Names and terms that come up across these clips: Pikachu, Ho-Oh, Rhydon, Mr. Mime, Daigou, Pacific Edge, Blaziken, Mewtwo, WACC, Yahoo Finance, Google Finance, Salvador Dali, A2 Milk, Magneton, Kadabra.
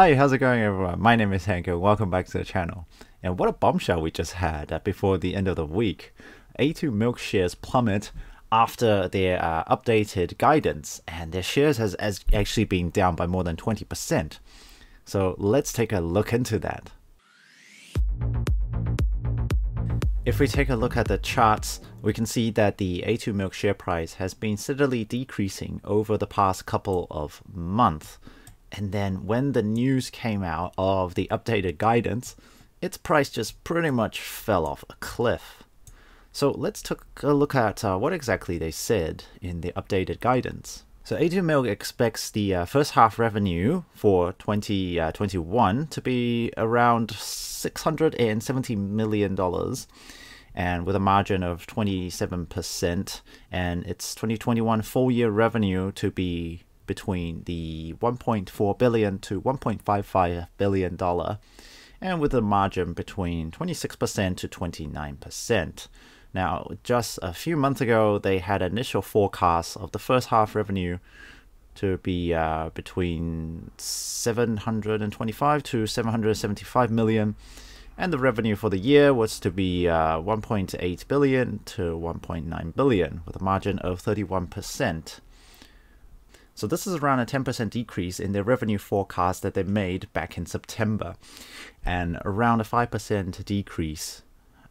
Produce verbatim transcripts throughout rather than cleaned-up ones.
Hi, how's it going everyone? My name is Hank and welcome back to the channel. And what a bombshell we just had before the end of the week. A two Milk shares plummet after their uh, updated guidance, and their shares has actually been down by more than twenty percent. So let's take a look into that. If we take a look at the charts, we can see that the A two Milk share price has been steadily decreasing over the past couple of months. And then when the news came out of the updated guidance, its price just pretty much fell off a cliff. So let's take a look at uh, what exactly they said in the updated guidance. So A two Milk expects the uh, first half revenue for twenty twenty-one to be around six hundred seventy million dollars, and with a margin of twenty-seven percent, and its twenty twenty-one full year revenue to be between the one point four billion dollars to one point five five billion dollars, and with a margin between twenty-six percent to twenty-nine percent. Now, just a few months ago, they had initial forecasts of the first half revenue to be uh, between seven hundred twenty-five to seven hundred seventy-five million, and the revenue for the year was to be uh, one point eight billion to one point nine billion, with a margin of thirty-one percent. So this is around a ten percent decrease in their revenue forecast that they made back in September, and around a five percent decrease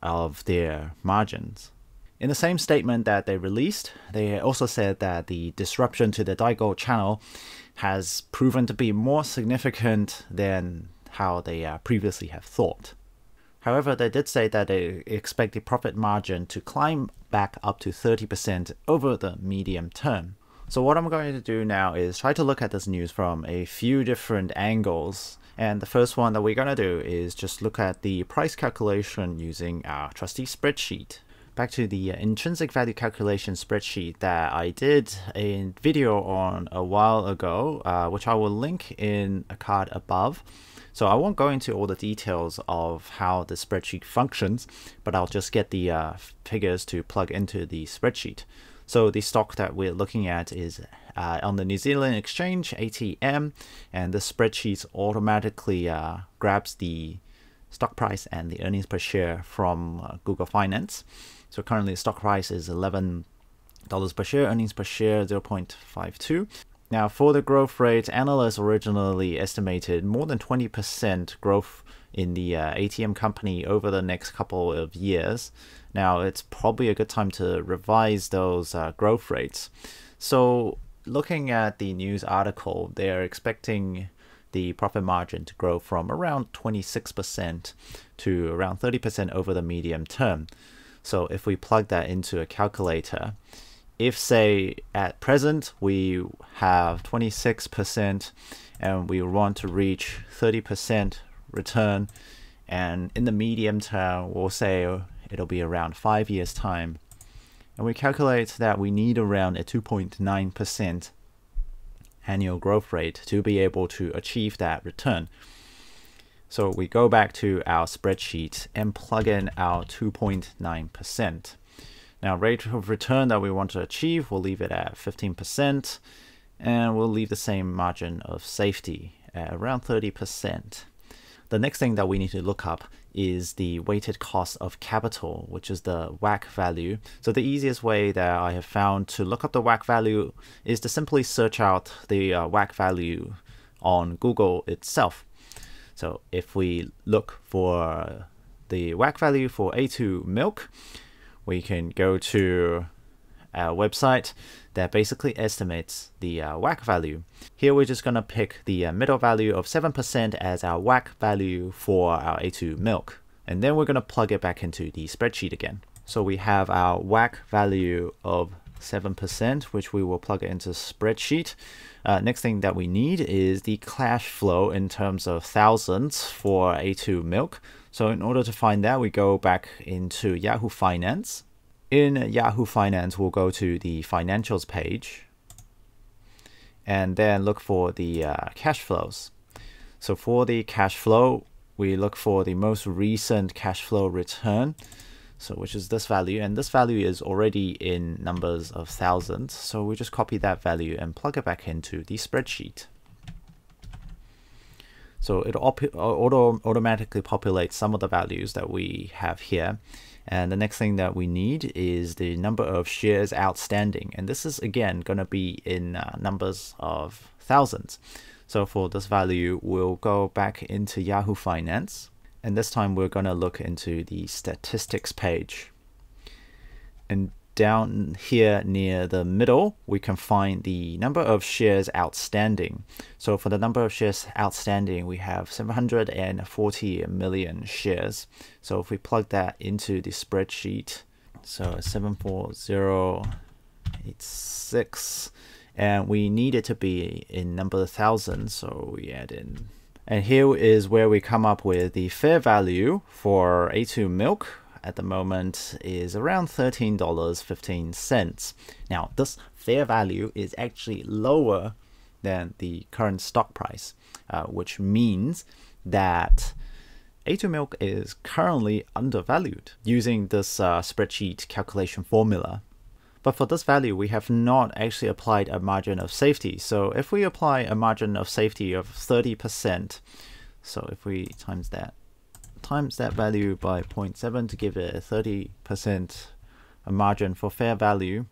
of their margins. In the same statement that they released, they also said that the disruption to the Daigou channel has proven to be more significant than how they uh, previously have thought. However, they did say that they expect the profit margin to climb back up to thirty percent over the medium term. So what I'm going to do now is try to look at this news from a few different angles. And the first one that we're going to do is just look at the price calculation using our trusty spreadsheet. Back to the intrinsic value calculation spreadsheet that I did a video on a while ago, uh, which I will link in a card above. So I won't go into all the details of how the spreadsheet functions, but I'll just get the uh, figures to plug into the spreadsheet. So the stock that we're looking at is uh, on the New Zealand Exchange, A T M, and the spreadsheet automatically uh, grabs the stock price and the earnings per share from uh, Google Finance. So currently the stock price is eleven dollars per share, earnings per share zero point five two. Now for the growth rate, analysts originally estimated more than twenty percent growth in the uh, A T M company over the next couple of years. Now it's probably a good time to revise those uh, growth rates. So looking at the news article, they're expecting the profit margin to grow from around twenty-six percent to around thirty percent over the medium term. So if we plug that into a calculator, if say at present we have twenty-six percent and we want to reach thirty percent return, and in the medium term we'll say it'll be around five years time, and we calculate that we need around a two point nine percent annual growth rate to be able to achieve that return. So we go back to our spreadsheet and plug in our two point nine percent. Now rate of return that we want to achieve, we'll leave it at fifteen percent, and we'll leave the same margin of safety at around thirty percent. The next thing that we need to look up is the weighted cost of capital, which is the W A C C value. So the easiest way that I have found to look up the W A C C value is to simply search out the uh, W A C C value on Google itself. So if we look for the W A C C value for A two Milk, we can go to a website that basically estimates the uh, W A C C value. Here we're just going to pick the uh, middle value of seven percent as our W A C C value for our A two Milk. And then we're going to plug it back into the spreadsheet again. So we have our W A C C value of seven percent, which we will plug into spreadsheet. Uh, next thing that we need is the cash flow in terms of thousands for A two Milk. So in order to find that, we go back into Yahoo Finance. In Yahoo Finance, we'll go to the financials page and then look for the uh, cash flows. So for the cash flow, we look for the most recent cash flow return, so which is this value, and this value is already in numbers of thousands. So we just copy that value and plug it back into the spreadsheet. So it auto automatically populates some of the values that we have here. And the next thing that we need is the number of shares outstanding. And this is, again, going to be in uh, numbers of thousands. So for this value, we'll go back into Yahoo Finance. And this time we're going to look into the statistics page. And down here near the middle, we can find the number of shares outstanding. So for the number of shares outstanding, we have seven hundred forty million shares. So if we plug that into the spreadsheet, so seven four zero eight six, and we need it to be in number of thousands, so we add in. And here is where we come up with the fair value for A two Milk. At the moment is around thirteen dollars and fifteen cents. Now this fair value is actually lower than the current stock price, uh, which means that A two Milk is currently undervalued using this uh, spreadsheet calculation formula. But for this value, we have not actually applied a margin of safety. So if we apply a margin of safety of thirty percent, so if we times that times that value by zero point seven to give it a thirty percent margin for fair value.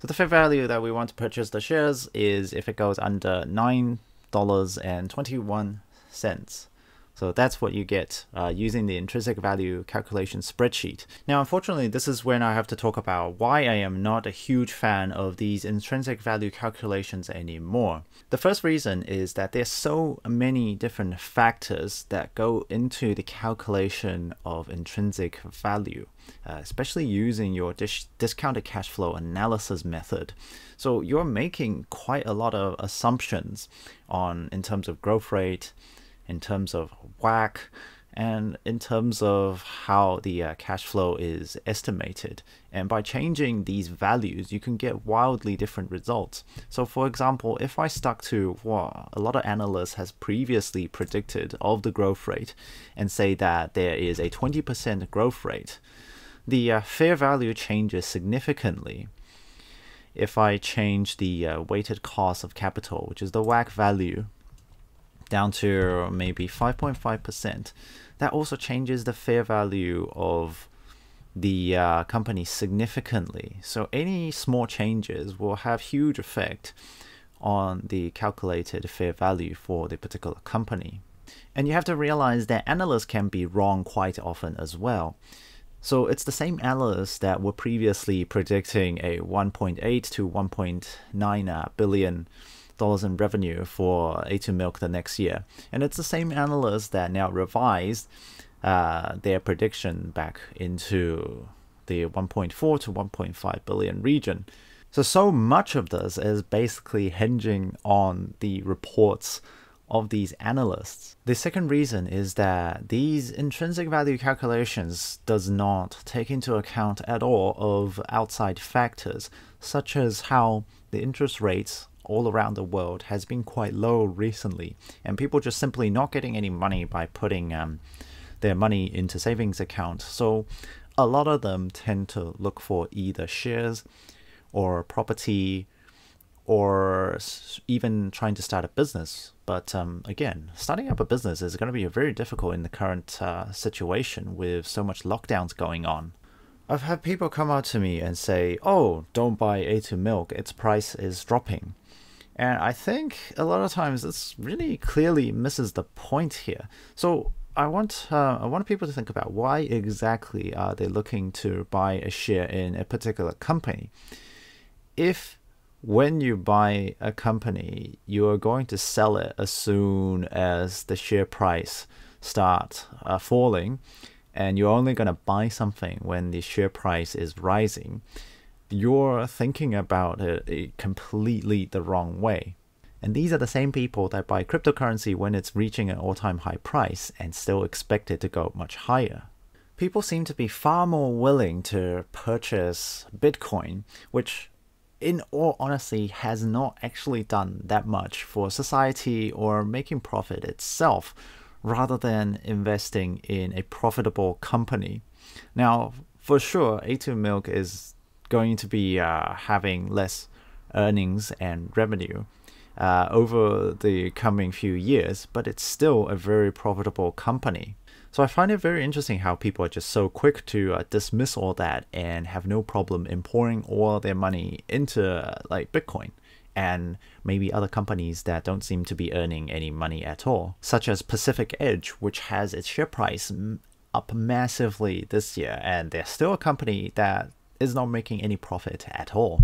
So the fair value that we want to purchase the shares is if it goes under nine dollars and twenty-one cents. So that's what you get uh, using the intrinsic value calculation spreadsheet. Now, unfortunately, this is when I have to talk about why I am not a huge fan of these intrinsic value calculations anymore. The first reason is that there's so many different factors that go into the calculation of intrinsic value, uh, especially using your dis discounted cash flow analysis method. So you're making quite a lot of assumptions on in terms of growth rate, in terms of W A C C, and in terms of how the uh, cash flow is estimated. And by changing these values, you can get wildly different results. So for example, if I stuck to what a lot of analysts has previously predicted of the growth rate and say that there is a twenty percent growth rate, the uh, fair value changes significantly. If I change the uh, weighted cost of capital, which is the W A C C value, down to maybe five point five percent, that also changes the fair value of the uh, company significantly. So any small changes will have huge effect on the calculated fair value for the particular company. And you have to realize that analysts can be wrong quite often as well. So it's the same analysts that were previously predicting a one point eight to one point nine billion dollars in revenue for A two Milk the next year, and it's the same analysts that now revised uh, their prediction back into the one point four to one point five billion region. So so much of this is basically hinging on the reports of these analysts. The second reason is that these intrinsic value calculations does not take into account at all of outside factors, such as how the interest rates all around the world has been quite low recently, and people just simply not getting any money by putting um, their money into savings accounts. So a lot of them tend to look for either shares or property or even trying to start a business. But um, again, starting up a business is going to be very difficult in the current uh, situation with so much lockdowns going on. I've had people come up to me and say, oh, don't buy A two Milk, its price is dropping. And I think a lot of times this really clearly misses the point here. So I want uh, I want people to think about why exactly are they looking to buy a share in a particular company. If when you buy a company, you are going to sell it as soon as the share price starts uh, falling, and you're only going to buy something when the share price is rising, you're thinking about it completely the wrong way. And these are the same people that buy cryptocurrency when it's reaching an all-time high price and still expect it to go much higher. People seem to be far more willing to purchase Bitcoin, which in all honesty has not actually done that much for society or making profit itself, rather than investing in a profitable company. Now, for sure, A two Milk is going to be uh, having less earnings and revenue uh, over the coming few years, but it's still a very profitable company. So I find it very interesting how people are just so quick to uh, dismiss all that and have no problem in pouring all their money into uh, like Bitcoin and maybe other companies that don't seem to be earning any money at all, such as Pacific Edge, which has its share price up massively this year, and they're still a company that is not making any profit at all.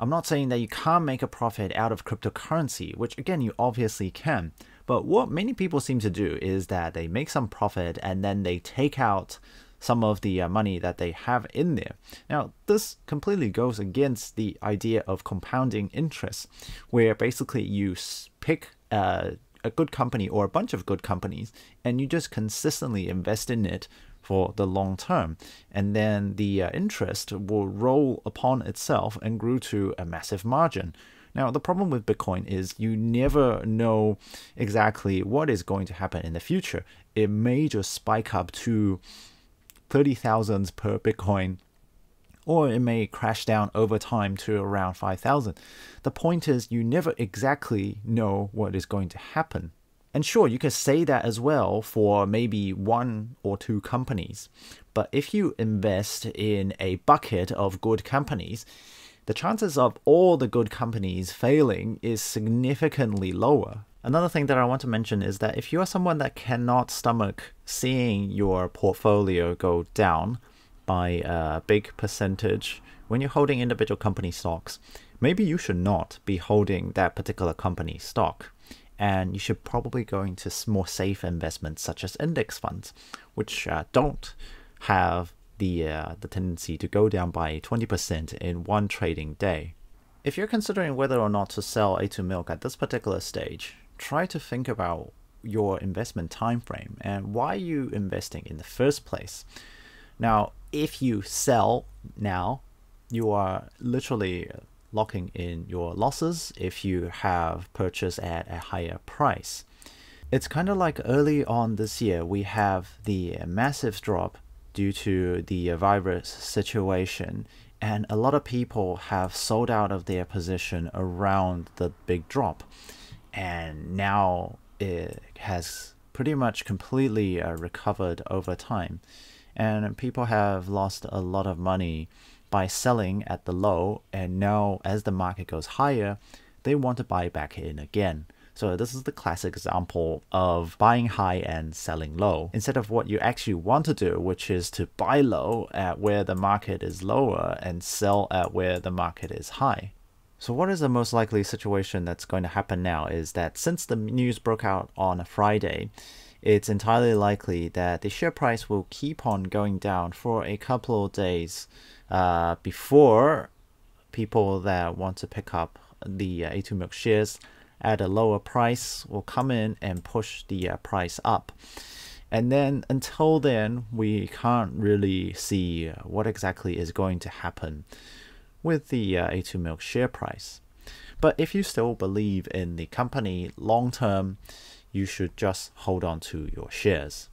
I'm not saying that you can't make a profit out of cryptocurrency, which again, you obviously can. But what many people seem to do is that they make some profit and then they take out some of the money that they have in there. Now, this completely goes against the idea of compounding interest, where basically you pick a, a good company or a bunch of good companies and you just consistently invest in it for the long term. And then the interest will roll upon itself and grew to a massive margin. Now, the problem with Bitcoin is you never know exactly what is going to happen in the future. It may just spike up to thirty thousand per Bitcoin, or it may crash down over time to around five thousand. The point is you never exactly know what is going to happen. And sure, you can say that as well for maybe one or two companies. But if you invest in a bucket of good companies, the chances of all the good companies failing is significantly lower. Another thing that I want to mention is that if you are someone that cannot stomach seeing your portfolio go down by a big percentage when you're holding individual company stocks, maybe you should not be holding that particular company stock. And you should probably go into more safe investments such as index funds, which uh, don't have The, uh, the tendency to go down by twenty percent in one trading day. If you're considering whether or not to sell A two Milk at this particular stage, try to think about your investment time frame and why you're investing in the first place. Now, if you sell now, you are literally locking in your losses if you have purchased at a higher price. It's kind of like early on this year, we have the massive drop due to the virus situation, and a lot of people have sold out of their position around the big drop, and now it has pretty much completely uh, recovered over time, and people have lost a lot of money by selling at the low, and now as the market goes higher they want to buy back in again. So this is the classic example of buying high and selling low, instead of what you actually want to do, which is to buy low at where the market is lower and sell at where the market is high. So what is the most likely situation that's going to happen now is that since the news broke out on a Friday, it's entirely likely that the share price will keep on going down for a couple of days uh, before people that want to pick up the uh, A two Milk shares at a lower price will come in and push the uh, price up. And then until then, we can't really see what exactly is going to happen with the uh, A two Milk share price. But if you still believe in the company long term, you should just hold on to your shares.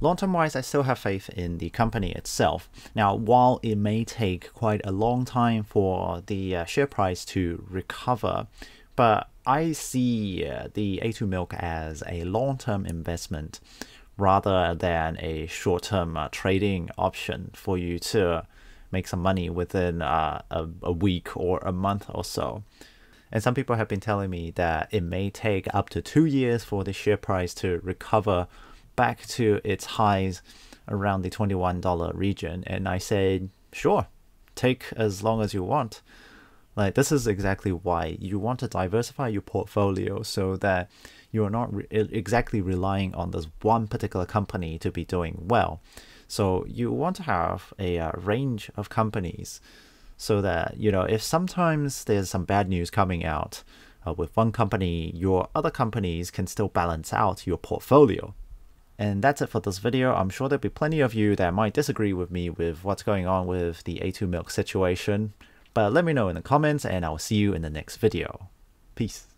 Long term wise, I still have faith in the company itself. Now, while it may take quite a long time for the uh, share price to recover, but I see the A two Milk as a long-term investment rather than a short-term uh, trading option for you to make some money within uh, a, a week or a month or so. And some people have been telling me that it may take up to two years for the share price to recover back to its highs around the twenty-one dollar region. And I said, sure, take as long as you want. Like, this is exactly why you want to diversify your portfolio so that you're not re exactly relying on this one particular company to be doing well. So you want to have a uh, range of companies so that, you know, if sometimes there's some bad news coming out uh, with one company, your other companies can still balance out your portfolio. And that's it for this video. I'm sure there'll be plenty of you that might disagree with me with what's going on with the A two Milk situation. But let me know in the comments, and I'll see you in the next video. Peace.